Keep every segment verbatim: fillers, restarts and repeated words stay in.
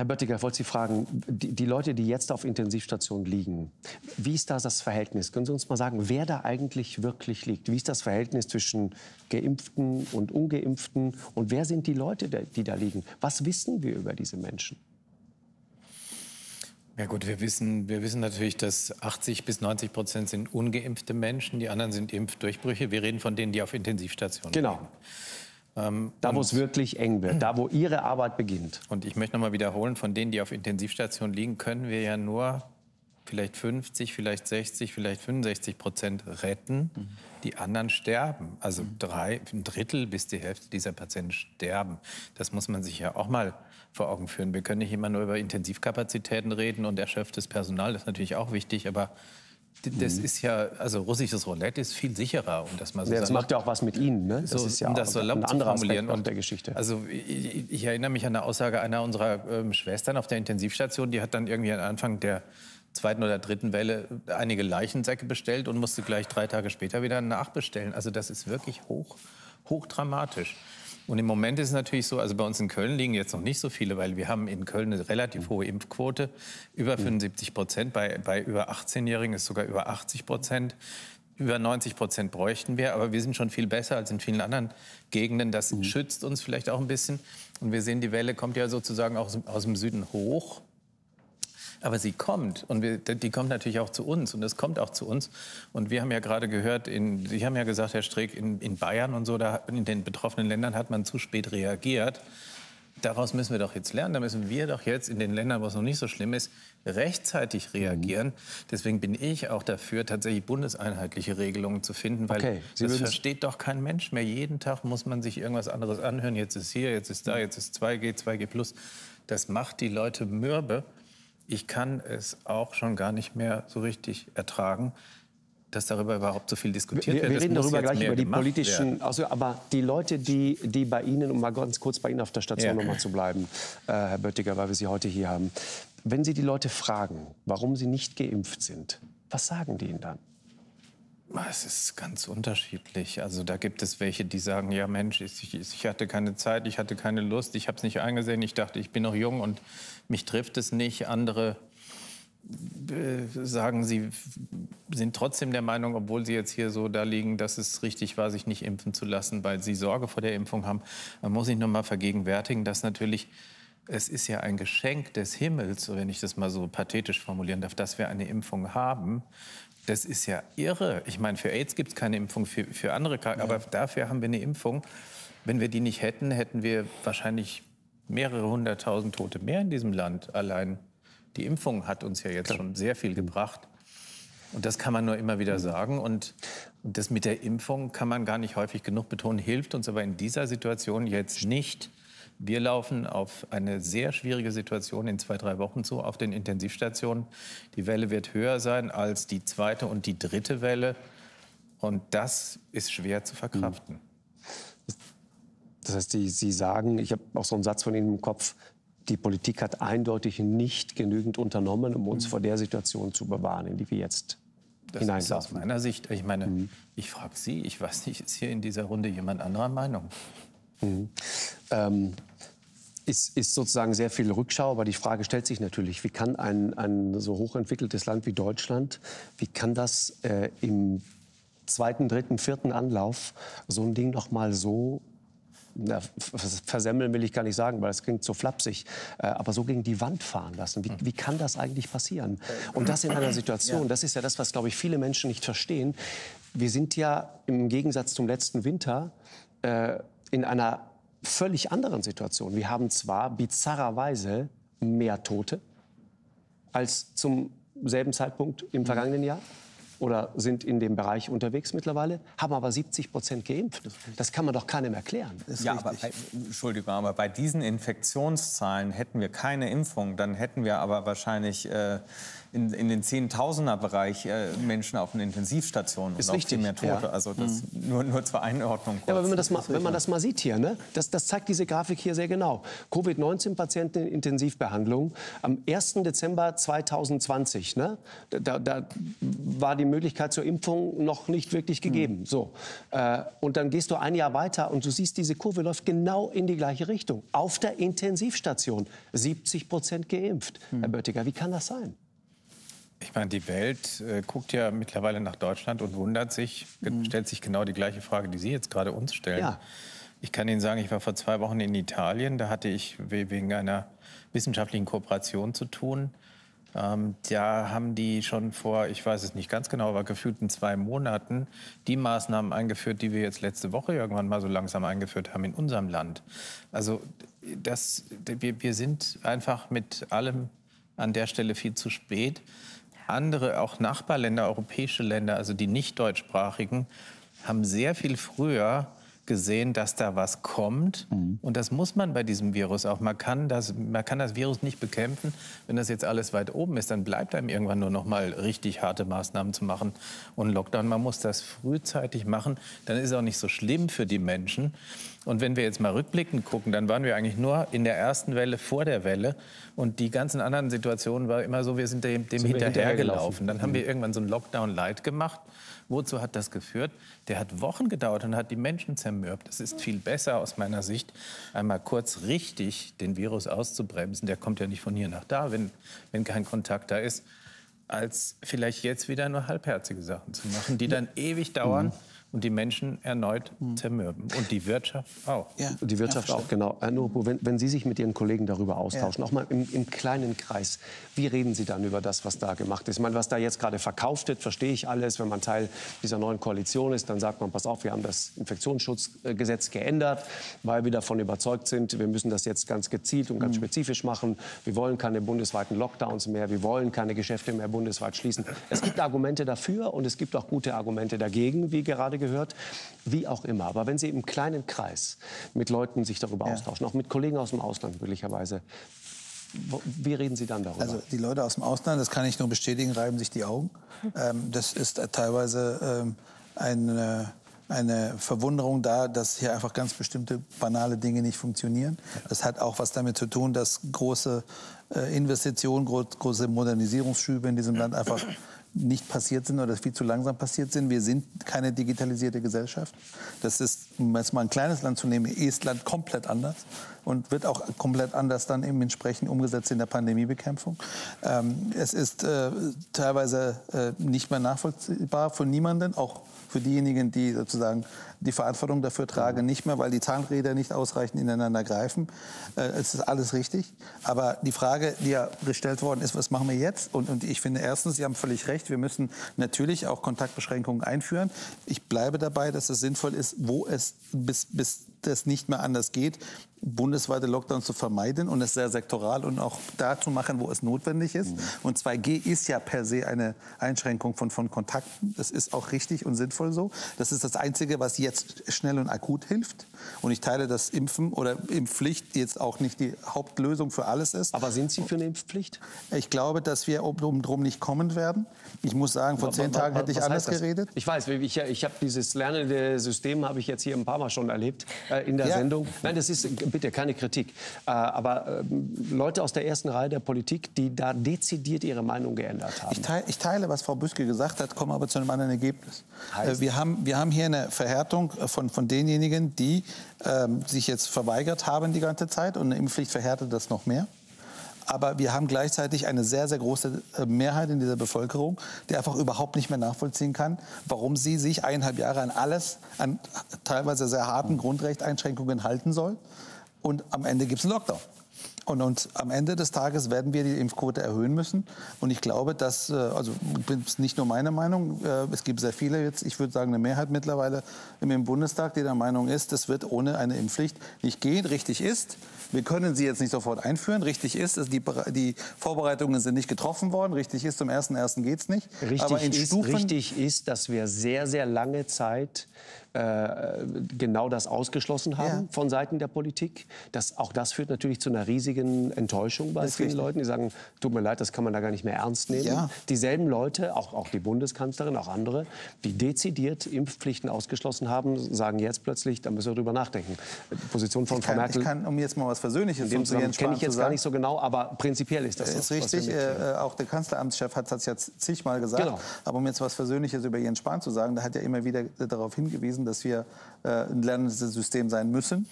Herr Böttiger, ich wollte Sie fragen, die, die Leute, die jetzt auf Intensivstationen liegen, wie ist da das Verhältnis? Können Sie uns mal sagen, wer da eigentlich wirklich liegt? Wie ist das Verhältnis zwischen Geimpften und Ungeimpften? Und wer sind die Leute, die da liegen? Was wissen wir über diese Menschen? Ja gut, wir wissen, wir wissen natürlich, dass achtzig bis neunzig Prozent sind ungeimpfte Menschen, die anderen sind Impfdurchbrüche. Wir reden von denen, die auf Intensivstationen liegen. Genau. Ähm, da, wo es wirklich eng wird, da, wo Ihre Arbeit beginnt. Und ich möchte noch mal wiederholen, von denen, die auf Intensivstationen liegen, können wir ja nur vielleicht fünfzig, vielleicht sechzig, vielleicht fünfundsechzig Prozent retten. Mhm. Die anderen sterben. Also mhm. drei, ein Drittel bis die Hälfte dieser Patienten sterben. Das muss man sich ja auch mal vor Augen führen. Wir können nicht immer nur über Intensivkapazitäten reden und erschöpftes Personal, das ist natürlich auch wichtig, aber das ist ja, also russisches Roulette ist viel sicherer, um das mal so zu sagen. Das macht ja auch was mit Ihnen, ne? Das so, ist ja auch das ein anderer Aspekt auf der Geschichte. Also ich, ich erinnere mich an eine Aussage einer unserer ähm, Schwestern auf der Intensivstation, die hat dann irgendwie am Anfang der zweiten oder dritten Welle einige Leichensäcke bestellt und musste gleich drei Tage später wieder nachbestellen. Also das ist wirklich hoch, hoch dramatisch. Und im Moment ist es natürlich so, also bei uns in Köln liegen jetzt noch nicht so viele, weil wir haben in Köln eine relativ hohe Impfquote, über fünfundsiebzig Prozent, bei, bei über achtzehnjährigen ist sogar über achtzig Prozent, über neunzig Prozent bräuchten wir, aber wir sind schon viel besser als in vielen anderen Gegenden, das mhm. schützt uns vielleicht auch ein bisschen. Und wir sehen, die Welle kommt ja sozusagen auch aus dem Süden hoch. Aber sie kommt und wir, die kommt natürlich auch zu uns und es kommt auch zu uns. Und wir haben ja gerade gehört, in, Sie haben ja gesagt, Herr Streeck, in, in Bayern und so, da, in den betroffenen Ländern hat man zu spät reagiert. Daraus müssen wir doch jetzt lernen. Da müssen wir doch jetzt in den Ländern, wo es noch nicht so schlimm ist, rechtzeitig reagieren. Mhm. Deswegen bin ich auch dafür, tatsächlich bundeseinheitliche Regelungen zu finden, weil okay, das versteht doch kein Mensch mehr. Jeden Tag muss man sich irgendwas anderes anhören. Jetzt ist hier, jetzt ist da, jetzt ist zwei G, zwei G plus. Das macht die Leute mürbe. Ich kann es auch schon gar nicht mehr so richtig ertragen, dass darüber überhaupt so viel diskutiert wir, wird. Wir reden darüber gleich über die politischen... Also, aber die Leute, die, die bei Ihnen, um mal ganz kurz bei Ihnen auf der Station ja. noch mal zu bleiben, äh, Herr Böttiger, weil wir Sie heute hier haben, wenn Sie die Leute fragen, warum sie nicht geimpft sind, was sagen die Ihnen dann? Es ist ganz unterschiedlich. Also da gibt es welche, die sagen, ja Mensch, ich, ich hatte keine Zeit, ich hatte keine Lust, ich habe es nicht eingesehen, ich dachte, ich bin noch jung und mich trifft es nicht. Andere äh, sagen, sie sind trotzdem der Meinung, obwohl sie jetzt hier so da liegen, dass es richtig war, sich nicht impfen zu lassen, weil sie Sorge vor der Impfung haben. Man muss sich noch mal vergegenwärtigen, dass natürlich, es ist ja ein Geschenk des Himmels, wenn ich das mal so pathetisch formulieren darf, dass wir eine Impfung haben. Das ist ja irre. Ich meine, für AIDS gibt es keine Impfung, für, für andere Krankheiten. Ja. Aber dafür haben wir eine Impfung. Wenn wir die nicht hätten, hätten wir wahrscheinlich mehrere hunderttausend Tote mehr in diesem Land. Allein die Impfung hat uns ja jetzt Klar. schon sehr viel gebracht. Und das kann man nur immer wieder mhm. sagen. Und das mit der Impfung kann man gar nicht häufig genug betonen, hilft uns aber in dieser Situation jetzt nicht. Wir laufen auf eine sehr schwierige Situation in zwei, drei Wochen zu, auf den Intensivstationen. Die Welle wird höher sein als die zweite und die dritte Welle. Und das ist schwer zu verkraften. Das heißt, Sie, Sie sagen, ich habe auch so einen Satz von Ihnen im Kopf, die Politik hat eindeutig nicht genügend unternommen, um uns mhm. vor der Situation zu bewahren, in die wir jetzt hineinlaufen. Das ist aus meiner Sicht, ich meine, mhm. ich frage Sie, ich weiß nicht, ist hier in dieser Runde jemand anderer Meinung? Mhm. Ähm, ist, ist sozusagen sehr viel Rückschau, aber die Frage stellt sich natürlich, wie kann ein, ein so hochentwickeltes Land wie Deutschland, wie kann das äh, im zweiten, dritten, vierten Anlauf so ein Ding noch mal so, na, versemmeln will ich gar nicht sagen, weil es klingt so flapsig, äh, aber so gegen die Wand fahren lassen. Wie, wie kann das eigentlich passieren? Und das in einer Situation, das ist ja das, was, glaube ich, viele Menschen nicht verstehen. Wir sind ja im Gegensatz zum letzten Winter äh, in einer völlig anderen Situation. Wir haben zwar bizarrerweise mehr Tote als zum selben Zeitpunkt im vergangenen Jahr oder sind in dem Bereich unterwegs mittlerweile, haben aber siebzig Prozent geimpft. Das kann man doch keinem erklären. Ja, aber bei, Entschuldigung, aber bei diesen Infektionszahlen hätten wir keine Impfung, dann hätten wir aber wahrscheinlich äh, in, in den Zehntausender-Bereich äh, Menschen auf den Intensivstationen und auch viel mehr Tote. Ja. Also das mhm. nur, nur zur Einordnung kurz. Ja, aber wenn man das mal, wenn man das mal sieht hier, ne? das, das zeigt diese Grafik hier sehr genau. Covid neunzehn Patienten in Intensivbehandlung am ersten Dezember zweitausendzwanzig. Ne? Da, da war die Möglichkeit zur Impfung noch nicht wirklich gegeben. Mhm. So. Äh, und dann gehst du ein Jahr weiter und du siehst, diese Kurve läuft genau in die gleiche Richtung. Auf der Intensivstation siebzig Prozent geimpft. Mhm. Herr Böttiger, wie kann das sein? Ich meine, die Welt äh, guckt ja mittlerweile nach Deutschland und wundert sich, mhm. stellt sich genau die gleiche Frage, die Sie jetzt gerade uns stellen. Ja. Ich kann Ihnen sagen, ich war vor zwei Wochen in Italien. Da hatte ich wegen einer wissenschaftlichen Kooperation zu tun. Ähm, da haben die schon vor, ich weiß es nicht ganz genau, aber gefühlten zwei Monaten die Maßnahmen eingeführt, die wir jetzt letzte Woche irgendwann mal so langsam eingeführt haben in unserem Land. Also das, wir, wir sind einfach mit allem an der Stelle viel zu spät. Andere, auch Nachbarländer, europäische Länder, also die nicht deutschsprachigen, haben sehr viel früher gesehen, dass da was kommt. Mhm. Und das muss man bei diesem Virus auch. Man kann, das, man kann das Virus nicht bekämpfen. Wenn das jetzt alles weit oben ist, dann bleibt einem irgendwann nur noch mal richtig harte Maßnahmen zu machen und Lockdown. Man muss das frühzeitig machen. Dann ist es auch nicht so schlimm für die Menschen. Und wenn wir jetzt mal rückblickend gucken, dann waren wir eigentlich nur in der ersten Welle vor der Welle. Und die ganzen anderen Situationen war immer so, wir sind dem, dem hinterhergelaufen. Dann haben wir irgendwann so einen Lockdown-Light gemacht. Wozu hat das geführt? Der hat Wochen gedauert und hat die Menschen zermürbt. Es ist viel besser aus meiner Sicht, einmal kurz richtig den Virus auszubremsen. Der kommt ja nicht von hier nach da, wenn, wenn kein Kontakt da ist, als vielleicht jetzt wieder nur halbherzige Sachen zu machen, die dann ewig dauern. Mhm. Und die Menschen erneut zermürben. Und die Wirtschaft auch. Ja, die Wirtschaft ja, auch, genau. Herr Nurepour, wenn, wenn Sie sich mit Ihren Kollegen darüber austauschen, ja. auch mal im, im kleinen Kreis, wie reden Sie dann über das, was da gemacht ist? Ich meine, was da jetzt gerade verkauft wird, verstehe ich alles. Wenn man Teil dieser neuen Koalition ist, dann sagt man, pass auf, wir haben das Infektionsschutzgesetz geändert, weil wir davon überzeugt sind, wir müssen das jetzt ganz gezielt und ganz mhm. spezifisch machen. Wir wollen keine bundesweiten Lockdowns mehr, wir wollen keine Geschäfte mehr bundesweit schließen. Es gibt Argumente dafür und es gibt auch gute Argumente dagegen, wie gerade gehört, wie auch immer. Aber wenn Sie im kleinen Kreis mit Leuten sich darüber ja. austauschen, auch mit Kollegen aus dem Ausland möglicherweise, wie reden Sie dann darüber? Also die Leute aus dem Ausland, das kann ich nur bestätigen, reiben sich die Augen. Ähm, das ist teilweise ähm, eine, eine Verwunderung da, dass hier einfach ganz bestimmte banale Dinge nicht funktionieren. Das hat auch was damit zu tun, dass große äh, Investitionen, gro große Modernisierungsschübe in diesem Land einfach nicht passiert sind oder viel zu langsam passiert sind. Wir sind keine digitalisierte Gesellschaft. Das ist, um jetzt mal ein kleines Land zu nehmen, Estland komplett anders und wird auch komplett anders dann eben entsprechend umgesetzt in der Pandemiebekämpfung. Ähm, es ist äh, teilweise äh, nicht mehr nachvollziehbar für niemanden, auch für diejenigen, die sozusagen die Verantwortung dafür tragen, nicht mehr, weil die Zahnräder nicht ausreichend ineinander greifen. Äh, es ist alles richtig. Aber die Frage, die ja gestellt worden ist, was machen wir jetzt? Und, und ich finde erstens, Sie haben völlig recht, wir müssen natürlich auch Kontaktbeschränkungen einführen. Ich bleibe dabei, dass es sinnvoll ist, wo es bis, bis das nicht mehr anders geht, bundesweite Lockdowns zu vermeiden und es sehr sektoral und auch da zu machen, wo es notwendig ist. Mhm. Und zwei G ist ja per se eine Einschränkung von, von Kontakten. Das ist auch richtig und sinnvoll so. Das ist das Einzige, was jetzt schnell und akut hilft. Und ich teile, dass Impfen oder Impfpflicht jetzt auch nicht die Hauptlösung für alles ist. Aber sind Sie für eine Impfpflicht? Ich glaube, dass wir oben drum nicht kommen werden. Ich muss sagen, vor zehn Tagen hätte ich anders geredet. Ich weiß, ich, ich habe dieses lernende System habe ich jetzt hier ein paar Mal schon erlebt äh, in der ja. Sendung. Nein, das ist bitte keine Kritik. Äh, aber äh, Leute aus der ersten Reihe der Politik, die da dezidiert ihre Meinung geändert haben. Ich teile, ich teile was Frau Büske gesagt hat, komme aber zu einem anderen Ergebnis. Äh, wir haben, wir haben hier eine Verhärtung von, von denjenigen, die äh, sich jetzt verweigert haben die ganze Zeit. Und eine Impfpflicht verhärtet das noch mehr. Aber wir haben gleichzeitig eine sehr, sehr große Mehrheit in dieser Bevölkerung, die einfach überhaupt nicht mehr nachvollziehen kann, warum sie sich eineinhalb Jahre an alles, an teilweise sehr harten Grundrechtseinschränkungen halten soll. Und am Ende gibt es einen Lockdown. Und, und am Ende des Tages werden wir die Impfquote erhöhen müssen. Und ich glaube, dass, also das ist nicht nur meine Meinung, es gibt sehr viele jetzt, ich würde sagen eine Mehrheit mittlerweile im Bundestag, die der Meinung ist, das wird ohne eine Impfpflicht nicht gehen. Richtig ist, wir können sie jetzt nicht sofort einführen. Richtig ist, die, die Vorbereitungen sind nicht getroffen worden. Richtig ist, zum ersten ersten geht es nicht. Richtig, Aber in ist, Stufen richtig ist, dass wir sehr, sehr lange Zeit äh, genau das ausgeschlossen haben, ja, von Seiten der Politik. Das, auch das führt natürlich zu einer riesigen Enttäuschung bei das vielen Leuten. Die sagen, tut mir leid, das kann man da gar nicht mehr ernst nehmen. Ja. Dieselben Leute, auch, auch die Bundeskanzlerin, auch andere, die dezidiert Impfpflichten ausgeschlossen haben, sagen jetzt plötzlich, da müssen wir drüber nachdenken. Position von Frau Merkel. Ich kann, um jetzt mal was Versöhnliches zu sagen, kenne ich jetzt gar nicht so genau, aber prinzipiell ist das ist richtig. Äh, auch der Kanzleramtschef hat das jetzt zigmal gesagt. Genau. Aber um jetzt was Versöhnliches über Jens Spahn zu sagen, da hat er immer wieder darauf hingewiesen, dass wir äh, ein lernendes System sein müssen.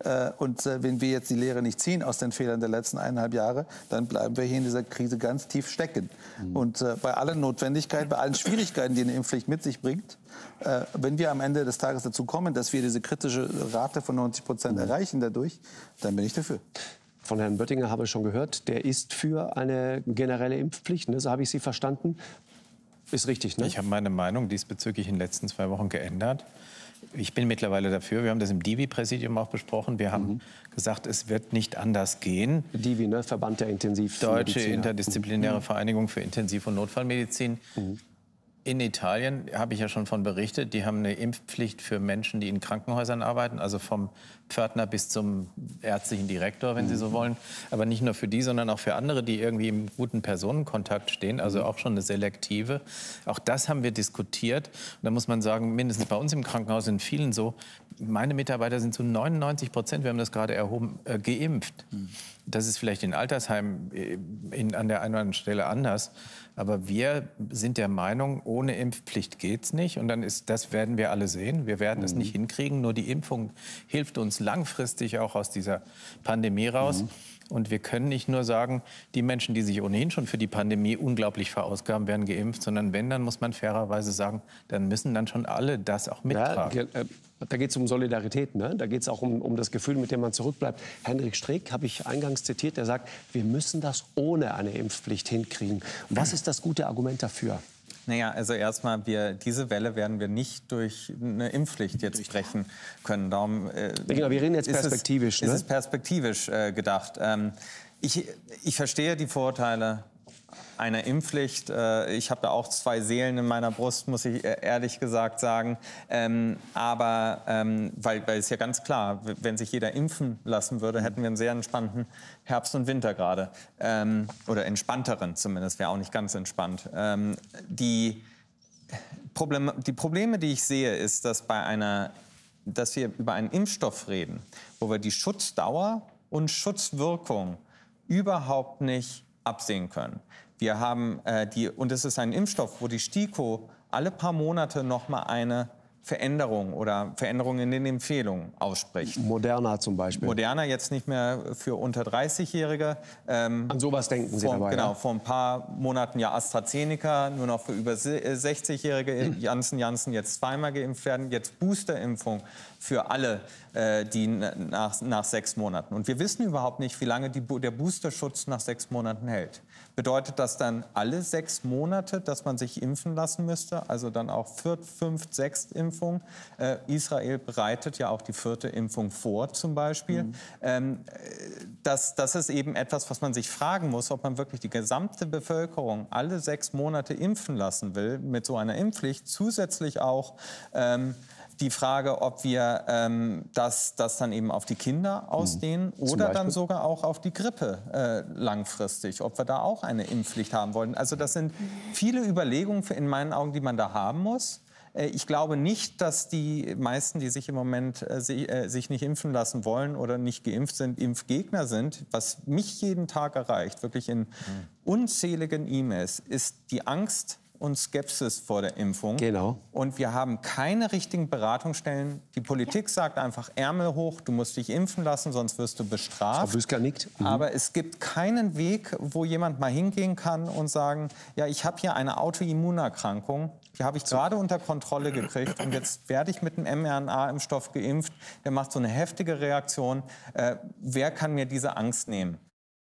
Äh, und äh, wenn wir jetzt die Lehre nicht ziehen aus den Fehlern der letzten eineinhalb Jahre, dann bleiben wir hier in dieser Krise ganz tief stecken. Mhm. Und äh, bei aller Notwendigkeit, bei allen Schwierigkeiten, die eine Impfpflicht mit sich bringt, äh, wenn wir am Ende des Tages dazu kommen, dass wir diese kritische Rate von neunzig Prozent erreichen dadurch, dann bin ich dafür. Von Herrn Böttiger habe ich schon gehört, der ist für eine generelle Impfpflicht, ne? So habe ich Sie verstanden. Ist richtig, ne? Ich habe meine Meinung diesbezüglich in den letzten zwei Wochen geändert. Ich bin mittlerweile dafür. Wir haben das im D I V I-Präsidium auch besprochen. Wir haben mhm. gesagt, es wird nicht anders gehen. D I V I, ne? Verband der Intensivmediziner. Deutsche Interdisziplinäre mhm. Vereinigung für Intensiv- und Notfallmedizin. Mhm. In Italien, habe ich ja schon von berichtet, die haben eine Impfpflicht für Menschen, die in Krankenhäusern arbeiten, also vom Pförtner bis zum ärztlichen Direktor, wenn mhm. Sie so wollen. Aber nicht nur für die, sondern auch für andere, die irgendwie im guten Personenkontakt stehen, also auch schon eine selektive. Auch das haben wir diskutiert. Und da muss man sagen, mindestens bei uns im Krankenhaus sind vielen so, meine Mitarbeiter sind zu neunundneunzig Prozent, wir haben das gerade erhoben, äh, geimpft. Mhm. Das ist vielleicht in Altersheimen in, an der einen oder anderen Stelle anders. Aber wir sind der Meinung, ohne Impfpflicht geht's nicht. Und dann ist, das werden wir alle sehen. Wir werden mhm. es nicht hinkriegen. Nur die Impfung hilft uns langfristig auch aus dieser Pandemie raus. Mhm. Und wir können nicht nur sagen, die Menschen, die sich ohnehin schon für die Pandemie unglaublich verausgaben, werden geimpft. Sondern wenn, dann muss man fairerweise sagen, dann müssen dann schon alle das auch mittragen. Ja, äh Da geht es um Solidarität, ne? Da geht es auch um, um das Gefühl, mit dem man zurückbleibt. Henrik Streeck habe ich eingangs zitiert, der sagt, wir müssen das ohne eine Impfpflicht hinkriegen. Was ist das gute Argument dafür? Naja, also erstmal, wir, diese Welle werden wir nicht durch eine Impfpflicht jetzt brechen können. Darum, äh, genau, wir reden jetzt perspektivisch. Ist es, ne? Ist es perspektivisch äh, gedacht. Ähm, ich, ich verstehe die Vorteile einer Impfpflicht. Ich habe da auch zwei Seelen in meiner Brust, muss ich ehrlich gesagt sagen. Ähm, aber ähm, weil, weil es ja ganz klar, wenn sich jeder impfen lassen würde, hätten wir einen sehr entspannten Herbst und Winter gerade. Ähm, oder entspannteren zumindest, wäre auch nicht ganz entspannt. Ähm, die, Problem, die Probleme, die ich sehe, ist, dass, bei einer, dass wir über einen Impfstoff reden, wo wir die Schutzdauer und Schutzwirkung überhaupt nicht absehen können. Wir haben äh, die, und es ist ein Impfstoff, wo die STIKO alle paar Monate noch mal eine Veränderung oder Veränderungen in den Empfehlungen ausspricht. Moderna zum Beispiel. Moderna jetzt nicht mehr für unter dreißig-Jährige. Ähm, An sowas denken Sie vor, dabei. Genau, ja? Vor ein paar Monaten ja AstraZeneca, nur noch für über sechzig-Jährige. Hm. Janssen, Janssen jetzt zweimal geimpft werden. Jetzt Boosterimpfung für alle, äh, die nach, nach sechs Monaten. Und wir wissen überhaupt nicht, wie lange die, der Boosterschutz nach sechs Monaten hält. Bedeutet das dann alle sechs Monate, dass man sich impfen lassen müsste? Also dann auch viert, fünft, sechst Impfung. Äh, Israel bereitet ja auch die vierte Impfung vor, zum Beispiel. Mhm. Ähm, das, das ist eben etwas, was man sich fragen muss, ob man wirklich die gesamte Bevölkerung alle sechs Monate impfen lassen will mit so einer Impfpflicht. Zusätzlich auch ähm, die Frage, ob wir ähm, das, das dann eben auf die Kinder ausdehnen mhm. oder dann sogar auch auf die Grippe äh, langfristig, ob wir da auch eine Impfpflicht haben wollen. Also das sind viele Überlegungen für, in meinen Augen, die man da haben muss. Äh, ich glaube nicht, dass die meisten, die sich im Moment äh, sie, äh, sich nicht impfen lassen wollen oder nicht geimpft sind, Impfgegner sind. Was mich jeden Tag erreicht, wirklich in mhm. unzähligen E-Mails, ist die Angst und Skepsis vor der Impfung. Genau. Und wir haben keine richtigen Beratungsstellen. Die Politik sagt einfach, Ärmel hoch, du musst dich impfen lassen, sonst wirst du bestraft. Frau Büske nickt. Mhm. Aber es gibt keinen Weg, wo jemand mal hingehen kann und sagen, ja, ich habe hier eine Autoimmunerkrankung, die habe ich gerade unter Kontrolle gekriegt und jetzt werde ich mit einem mRNA-Impfstoff geimpft, der macht so eine heftige Reaktion. Äh, wer kann mir diese Angst nehmen?